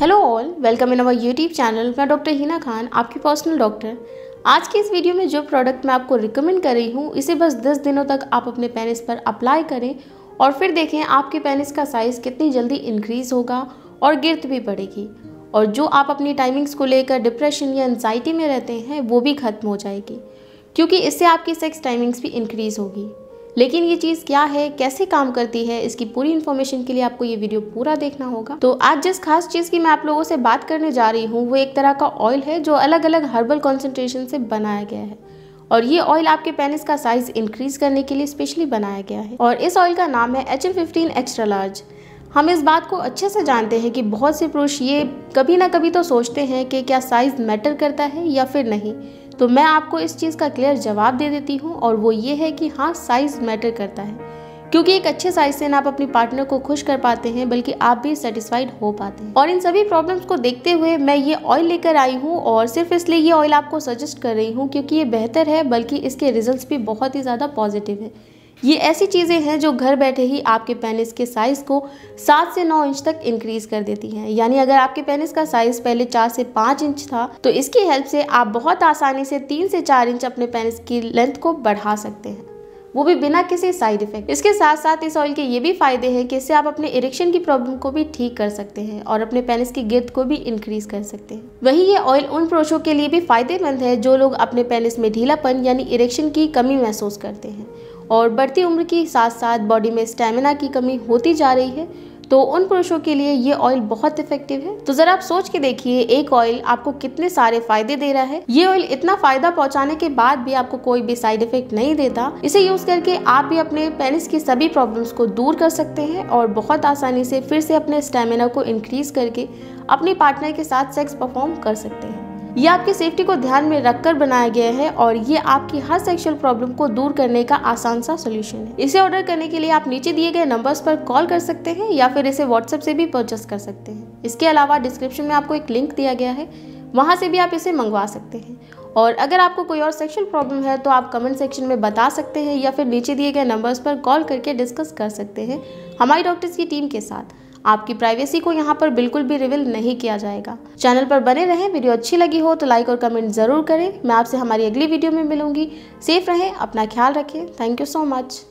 Hello all, welcome in our YouTube channel. मैं doctor Heena Khan, आपकी personal doctor. आज के इस वीडियो में जो प्रोडक्ट मैं आपको रिकमेंड कर रही हूँ, इसे बस 10 दिनों तक आप अपने पेनिस पर अप्लाई करें और फिर देखें आपके पेनिस का साइज़ कितनी जल्दी इंक्रीज़ होगा और गिरत भी पड़ेगी, और जो आप अपनी टाइमिंग्स को लेकर डिप्रेशन या एनजाइटी में रहते हैं वो भी ख़त्म हो जाएगी, क्योंकि इससे आपकी सेक्स टाइमिंग्स भी इंक्रीज़ होगी। लेकिन ये चीज़ क्या है, कैसे काम करती है, इसकी पूरी इन्फॉर्मेशन के लिए आपको ये वीडियो पूरा देखना होगा। तो आज जिस खास चीज़ की मैं आप लोगों से बात करने जा रही हूँ वो एक तरह का ऑयल है जो अलग अलग हर्बल कॉन्सेंट्रेशन से बनाया गया है, और ये ऑयल आपके पेनिस का साइज इंक्रीज करने के लिए स्पेशली बनाया गया है। और इस ऑयल का नाम है HN 15 Extra Large। हम इस बात को अच्छे से जानते हैं कि बहुत से पुरुष ये कभी ना कभी तो सोचते हैं कि क्या साइज़ मैटर करता है या फिर नहीं। तो मैं आपको इस चीज़ का क्लियर जवाब दे देती हूँ, और वो ये है कि हाँ, साइज़ मैटर करता है, क्योंकि एक अच्छे साइज़ से ना आप अपनी पार्टनर को खुश कर पाते हैं बल्कि आप भी सेटिस्फाइड हो पाते हैं। और इन सभी प्रॉब्लम्स को देखते हुए मैं ये ऑयल लेकर आई हूँ, और सिर्फ इसलिए ये ऑयल आपको सजेस्ट कर रही हूँ क्योंकि ये बेहतर है, बल्कि इसके रिजल्ट्स भी बहुत ही ज़्यादा पॉजिटिव है। ये ऐसी चीज़ें हैं जो घर बैठे ही आपके पेनिस के साइज़ को 7 से 9 इंच तक इंक्रीज़ कर देती हैं। यानी अगर आपके पेनिस का साइज़ पहले 4 से 5 इंच था, तो इसकी हेल्प से आप बहुत आसानी से 3 से 4 इंच अपने पेनिस की लेंथ को बढ़ा सकते हैं, वो भी बिना किसी साइड इफेक्ट। इसके साथ साथ इस ऑयल के ये भी फायदे हैं कि इससे आप अपने इरेक्शन की प्रॉब्लम को भी ठीक कर सकते हैं और अपने पेनिस की गिर्द को भी इंक्रीज कर सकते हैं। वहीं ये ऑयल उन पुरुषों के लिए भी फायदेमंद है जो लोग अपने पेनिस में ढीलापन यानी इरेक्शन की कमी महसूस करते हैं, और बढ़ती उम्र के साथ साथ बॉडी में स्टेमिना की कमी होती जा रही है, तो उन पुरुषों के लिए ये ऑयल बहुत इफेक्टिव है। तो ज़रा आप सोच के देखिए, एक ऑयल आपको कितने सारे फायदे दे रहा है। ये ऑयल इतना फायदा पहुंचाने के बाद भी आपको कोई भी साइड इफेक्ट नहीं देता। इसे यूज करके आप भी अपने पेनिस की सभी प्रॉब्लम्स को दूर कर सकते हैं और बहुत आसानी से फिर से अपने स्टेमिना को इंक्रीज करके अपने पार्टनर के साथ सेक्स परफॉर्म कर सकते हैं। ये आपकी सेफ्टी को ध्यान में रखकर बनाया गया है, और ये आपकी हर सेक्सुअल प्रॉब्लम को दूर करने का आसान सा सोल्यूशन है। इसे ऑर्डर करने के लिए आप नीचे दिए गए नंबर्स पर कॉल कर सकते हैं या फिर इसे व्हाट्सएप से भी परचेस कर सकते हैं। इसके अलावा डिस्क्रिप्शन में आपको एक लिंक दिया गया है, वहाँ से भी आप इसे मंगवा सकते हैं। और अगर आपको कोई और सेक्सुअल प्रॉब्लम है तो आप कमेंट सेक्शन में बता सकते हैं या फिर नीचे दिए गए नंबर्स पर कॉल करके डिस्कस कर सकते हैं हमारी डॉक्टर्स की टीम के साथ। आपकी प्राइवेसी को यहाँ पर बिल्कुल भी रिवील नहीं किया जाएगा। चैनल पर बने रहें। वीडियो अच्छी लगी हो तो लाइक और कमेंट जरूर करें। मैं आपसे हमारी अगली वीडियो में मिलूंगी। सेफ रहें, अपना ख्याल रखें। Thank you so much.